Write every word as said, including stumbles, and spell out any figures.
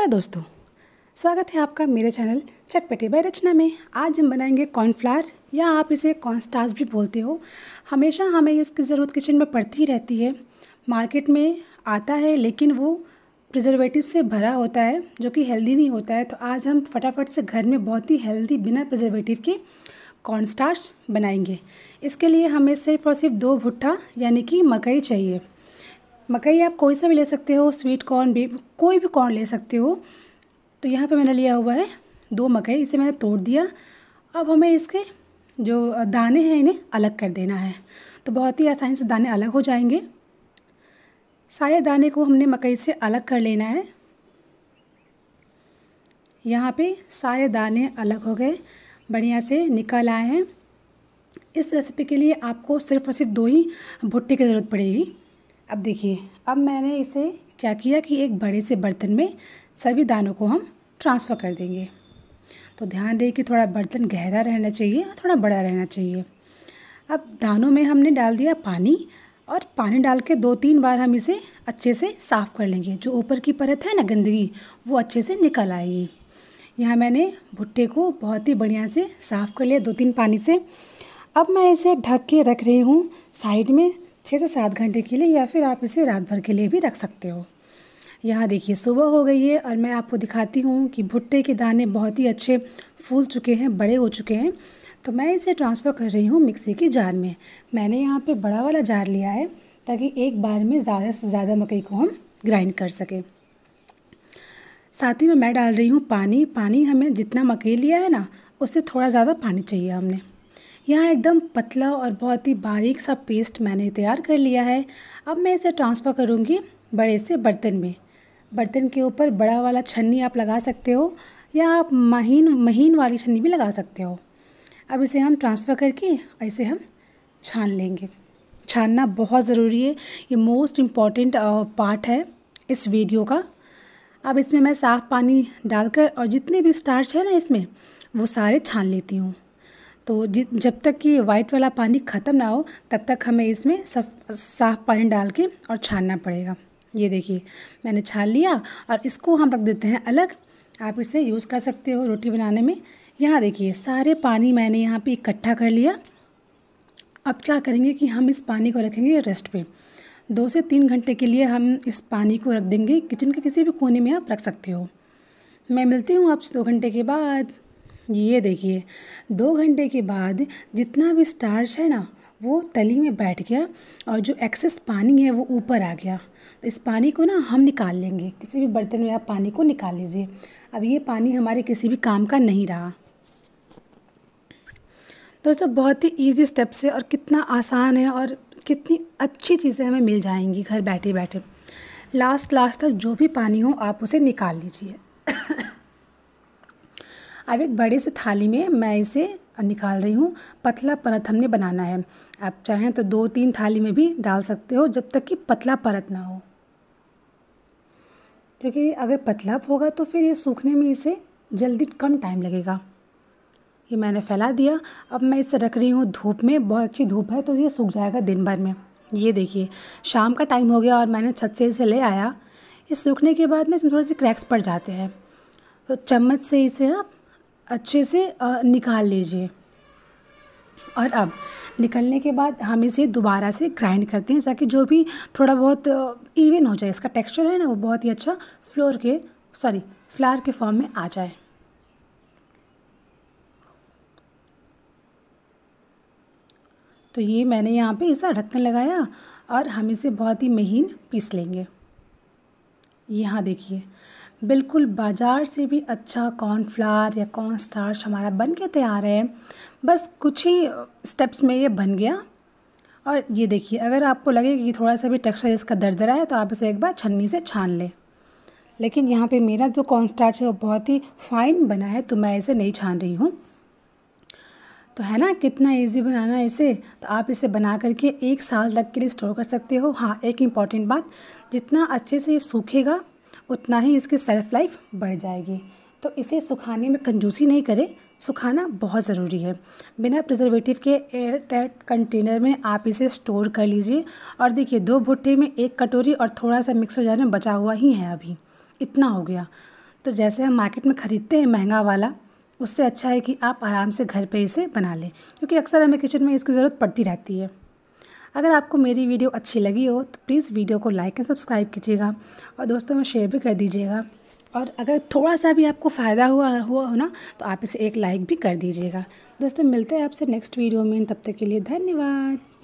नमस्कार दोस्तों, स्वागत है आपका मेरे चैनल चटपटी बाय रचना में। आज हम बनाएंगे कॉर्नफ्लावर, या आप इसे कॉर्नस्टार्च भी बोलते हो। हमेशा हमें इसकी ज़रूरत किचन में पड़ती रहती है। मार्केट में आता है लेकिन वो प्रिजर्वेटिव से भरा होता है, जो कि हेल्दी नहीं होता है। तो आज हम फटाफट से घर में बहुत ही हेल्दी बिना प्रिजर्वेटिव के कॉर्नस्टार्च बनाएंगे। इसके लिए हमें सिर्फ और सिर्फ दो भुट्टा यानी कि मकई चाहिए। मकई आप कोई सा भी ले सकते हो, स्वीट कॉर्न भी, कोई भी कॉर्न ले सकते हो। तो यहाँ पे मैंने लिया हुआ है दो मकई, इसे मैंने तोड़ दिया। अब हमें इसके जो दाने हैं इन्हें अलग कर देना है। तो बहुत ही आसानी से दाने अलग हो जाएंगे। सारे दाने को हमने मकई से अलग कर लेना है। यहाँ पे सारे दाने अलग हो गए, बढ़िया से निकल आए हैं। इस रेसिपी के लिए आपको सिर्फ और सिर्फ दो ही भुट्टे की ज़रूरत पड़ेगी। अब देखिए, अब मैंने इसे क्या किया कि एक बड़े से बर्तन में सभी दानों को हम ट्रांसफ़र कर देंगे। तो ध्यान रहे कि थोड़ा बर्तन गहरा रहना चाहिए और थोड़ा बड़ा रहना चाहिए। अब दानों में हमने डाल दिया पानी, और पानी डाल के दो तीन बार हम इसे अच्छे से साफ़ कर लेंगे। जो ऊपर की परत है ना, गंदगी, वो अच्छे से निकल आएगी। यहाँ मैंने भुट्टे को बहुत ही बढ़िया से साफ़ कर लिया दो तीन पानी से। अब मैं इसे ढक के रख रही हूँ साइड में छः से सात घंटे के लिए, या फिर आप इसे रात भर के लिए भी रख सकते हो। यहाँ देखिए सुबह हो गई है, और मैं आपको दिखाती हूँ कि भुट्टे के दाने बहुत ही अच्छे फूल चुके हैं, बड़े हो चुके हैं। तो मैं इसे ट्रांसफ़र कर रही हूँ मिक्सी के जार में। मैंने यहाँ पे बड़ा वाला जार लिया है, ताकि एक बार में ज़्यादा से ज़्यादा मकई को हम ग्राइंड कर सकें। साथ ही में मैं डाल रही हूँ पानी। पानी हमें जितना मकई लिया है ना, उससे थोड़ा ज़्यादा पानी चाहिए हमने। यहाँ एकदम पतला और बहुत ही बारीक सा पेस्ट मैंने तैयार कर लिया है। अब मैं इसे ट्रांसफ़र करूँगी बड़े से बर्तन में। बर्तन के ऊपर बड़ा वाला छन्नी आप लगा सकते हो, या आप महीन महीन वाली छन्नी भी लगा सकते हो। अब इसे हम ट्रांसफ़र करके ऐसे हम छान लेंगे। छानना बहुत ज़रूरी है, ये मोस्ट इम्पॉर्टेंट पार्ट है इस वीडियो का। अब इसमें मैं साफ़ पानी डालकर और जितने भी स्टार्च है ना इसमें, वो सारे छान लेती हूँ। तो जब तक कि वाइट वाला पानी ख़त्म ना हो, तब तक हमें इसमें साफ साफ पानी डाल के और छानना पड़ेगा। ये देखिए मैंने छान लिया, और इसको हम रख देते हैं अलग। आप इसे यूज़ कर सकते हो रोटी बनाने में। यहाँ देखिए सारे पानी मैंने यहाँ पे इकट्ठा कर लिया। अब क्या करेंगे कि हम इस पानी को रखेंगे रेस्ट पे। दो से तीन घंटे के लिए हम इस पानी को रख देंगे। किचन के किसी भी कोने में आप रख सकते हो। मैं मिलती हूँ आपसे दो घंटे के बाद। ये देखिए दो घंटे के बाद जितना भी स्टार्च है ना, वो तली में बैठ गया, और जो एक्सेस पानी है वो ऊपर आ गया। तो इस पानी को ना हम निकाल लेंगे। किसी भी बर्तन में आप पानी को निकाल लीजिए। अब ये पानी हमारे किसी भी काम का नहीं रहा। दोस्तों बहुत ही ईजी स्टेप से, और कितना आसान है और कितनी अच्छी चीज़ें हमें मिल जाएंगी घर बैठे बैठे। लास्ट लास्ट तक जो भी पानी हो आप उसे निकाल लीजिए। अब एक बड़े से थाली में मैं इसे निकाल रही हूँ। पतला परत हमने बनाना है। आप चाहें तो दो तीन थाली में भी डाल सकते हो, जब तक कि पतला परत ना हो, क्योंकि अगर पतला होगा तो फिर ये सूखने में इसे जल्दी कम टाइम लगेगा। ये मैंने फैला दिया। अब मैं इसे रख रही हूँ धूप में। बहुत अच्छी धूप है तो ये सूख जाएगा दिन भर में। ये देखिए शाम का टाइम हो गया, और मैंने छत से इसे ले आया। ये सूखने के बाद ना इसमें थोड़े से क्रैक्स पड़ जाते हैं, तो चम्मच से इसे आप अच्छे से निकाल लीजिए। और अब निकलने के बाद हम इसे दोबारा से ग्राइंड करते हैं, ताकि जो भी थोड़ा बहुत इवन हो जाए, इसका टेक्सचर है ना वो बहुत ही अच्छा फ्लोर के सॉरी फ्लावर के फॉर्म में आ जाए। तो ये मैंने यहाँ पे इसे ढक्कन लगाया, और हम इसे बहुत ही महीन पीस लेंगे। यहाँ देखिए बिल्कुल बाज़ार से भी अच्छा कॉर्नफ्लावर या कॉर्नस्टार्च हमारा बन के तैयार है। बस कुछ ही स्टेप्स में ये बन गया। और ये देखिए अगर आपको लगे कि थोड़ा सा भी टेक्सचर इसका दरदरा है, तो आप इसे एक बार छन्नी से छान लें। लेकिन यहाँ पे मेरा जो कॉर्नस्टार्च है वो बहुत ही फाइन बना है, तो मैं इसे नहीं छान रही हूँ। तो है ना कितना ईजी बनाना है इसे। तो आप इसे बना करके एक साल तक के लिए स्टोर कर सकते हो। हाँ एक इम्पॉर्टेंट बात, जितना अच्छे से ये सूखेगा उतना ही इसकी सेल्फ़ लाइफ बढ़ जाएगी। तो इसे सुखाने में कंजूसी नहीं करें, सुखाना बहुत ज़रूरी है। बिना प्रिजर्वेटिव के एयर टाइट कंटेनर में आप इसे स्टोर कर लीजिए। और देखिए दो भुट्टे में एक कटोरी और थोड़ा सा मिक्सर जार में बचा हुआ ही है, अभी इतना हो गया। तो जैसे हम मार्केट में ख़रीदते हैं महंगा वाला, उससे अच्छा है कि आप आराम से घर पे इसे बना लें, क्योंकि अक्सर हमें किचन में इसकी ज़रूरत पड़ती रहती है। अगर आपको मेरी वीडियो अच्छी लगी हो तो प्लीज़ वीडियो को लाइक एंड सब्सक्राइब कीजिएगा और दोस्तों में शेयर भी कर दीजिएगा। और अगर थोड़ा सा भी आपको फ़ायदा हुआ हुआ हो ना तो आप इसे एक लाइक भी कर दीजिएगा। दोस्तों मिलते हैं आपसे नेक्स्ट वीडियो में, तब तक के लिए धन्यवाद।